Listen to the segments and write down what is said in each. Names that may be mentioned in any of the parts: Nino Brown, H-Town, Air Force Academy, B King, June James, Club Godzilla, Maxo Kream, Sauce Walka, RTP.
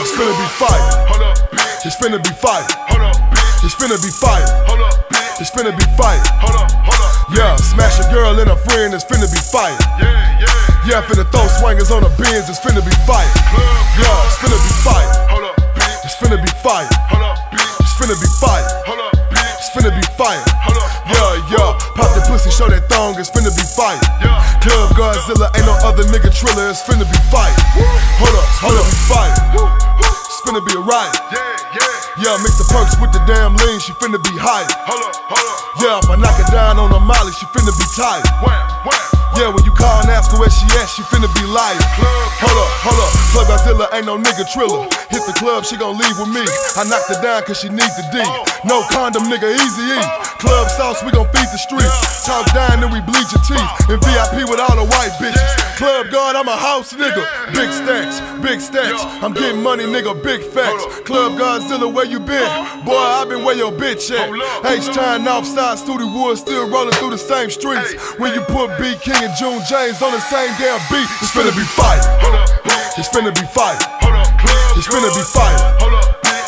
It's finna be fire. Hold up, bitch. It's finna be fire. Hold up, bitch. It's finna be fire. Hold up, bitch. It's finna be fire. Hold up, hold up. Yeah, smash a girl and a friend. It's finna be fire. Yeah, yeah. Yeah, finna throw swingers on the bins. It's finna be fire. Yeah, it's finna be fire. Hold up, bitch. It's finna be fire. Hold up, bitch. It's finna be fire. Hold up, bitch. It's finna be fire. Hold up. Yeah, yeah. Pop the pussy, show that thong. It's finna be fire. Club Godzilla, ain't no other nigga triller. It's finna be fire. Hold up, fire. It's finna be a riot. Yeah, mix the perks with the damn lean. She finna be high. Yeah, if I knock her down on a molly, she finna be tired. Yeah, when you call and ask her where she at, she finna be lying. Hold up, Club Godzilla ain't no nigga triller. Hit the club, she gon' leave with me. I knocked her down cause she needs the D. No condom, nigga, easy E. Club sauce, we gon' feed the streets. Talk down, then we bleed your teeth. In VIP with all the white bitches. Club guard, I'm a house nigga. Big stacks, big stacks. I'm getting money, nigga, big facts. Club Godzilla, where you been? Boy, I been where your bitch at. H-Town, Northside, Studio Wood, still rolling through the same streets. When you put B King and June James on the same damn beat, it's finna be fire. It's finna be fire. It's finna be fire.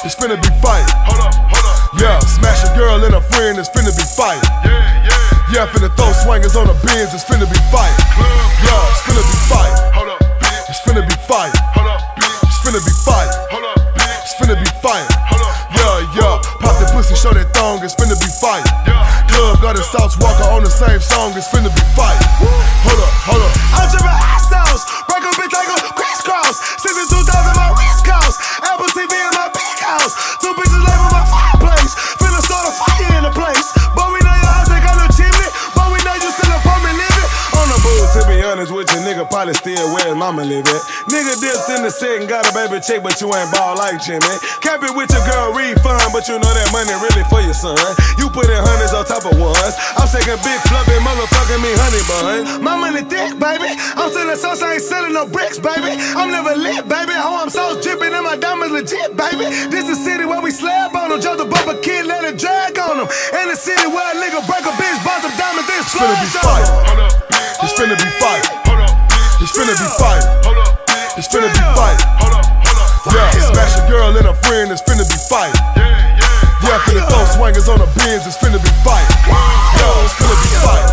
It's finna be fire. Yeah, smash a girl and a friend, it's finna be fire. Yeah, finna throw swingers on the bins, it's finna be fire. Yeah, it's finna be fire. It's finna be fire. It's finna be fire. It's finna be fire. Yeah, yeah. Pop that pussy, show that thong, it's finna be fire. Club got a Sauce Walka on the same song, it's finna be fire. Hold up. I'm drippin' hot sauce, break a bitch like a crisscross. Since it's 2000, my wrist cost. Apple TV in my big house. Two bitches labeled my fireplace. Finna start a fire in the place. But we know your house ain't got no chimney. But we know you still apartment living. On the booth, to be honest with you, nigga probably still where his mama live at. Nigga dipped in the set and got a baby chick, but you ain't ball like Jimmy. Cap it with your girl, refund, but you know that money really for your son. You put in hundreds on top of ones. I'm shaking big fluffy, motherfucking me honey bun. My money thick, baby. I'm selling sauce, I ain't selling no bricks, baby. I'm never lit, baby. Oh, I'm sauce dripping and my diamonds legit, baby. This the city where we slab on them. Just a bump a kid, let it drag on them. And the city where a nigga break a bitch, bounce a diamond, then splash on them. It's finna be fire. It's finna be fire. It's finna be fire. It's finna be fire. Yeah, smash a girl and a friend, it's finna be fire. Yeah, finna throw swingers on the bins, it's finna be fire. Yo, it's finna be fire.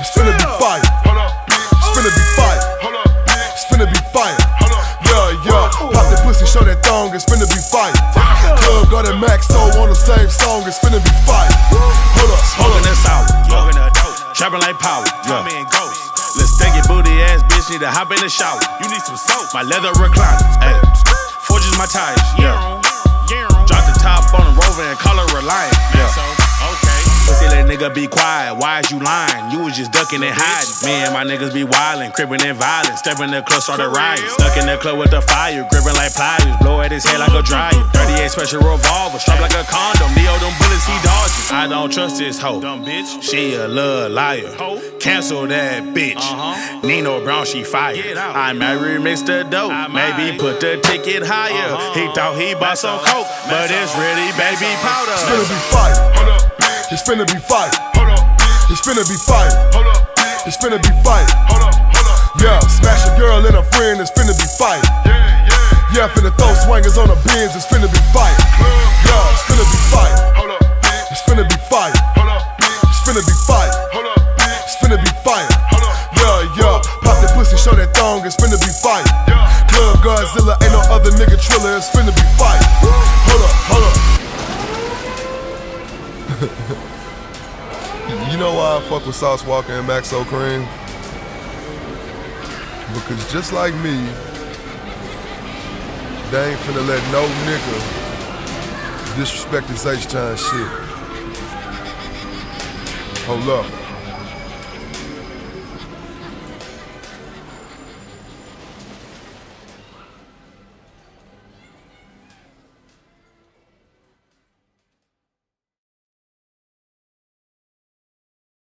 It's finna be fire. It's finna be fire. It's finna be fire. Yeah, yeah. Pop that pussy, show that thong, it's finna be fire. Club got that Maxo on the same song, it's finna be fire. Smoking that sour, trapping like power, yeah. Let's take your booty ass bitch, need to hop in the shower. You need some soap, my leather recliner, ayy. Forges my tires, yeah. Drop the top on the Rover and call her Reliant. Yeah. Okay. Pussy, let nigga be quiet. Why is you lying? You was just ducking and hiding. Me and my niggas be wildin', crippin' and violent. Steppin' in the club, start a riot. Stuck in the club with the fire, grippin' like pliers. Blow at his head like a dryer. 38 special revolver, strapped like a condom. Neo, them bullets he dodging. I don't trust this hoe. Dumb bitch. She a little liar. Cancel that bitch. Nino Brown, she fired. I married Mr. Dope. Maybe put the ticket higher. He thought he bought some coke. But it's really baby powder. It's finna be fire. It's finna be fire. It's finna be fire. It's finna be fire. Yeah, smash a girl and a friend. It's finna be fire. Yeah, finna throw swingers on the bins. It's finna be fire. Yeah, it's finna be fire. It's finna be fire. It's finna be fire. It's finna be fire. Yeah, yeah. Pop that pussy, show that thong. It's finna be fire. Club Godzilla, ain't no other nigga triller. It's finna be fire. You know why I fuck with Sauce Walka and Maxo Kream? Because just like me, they ain't finna let no nigga disrespect this H-Town shit. Hold up.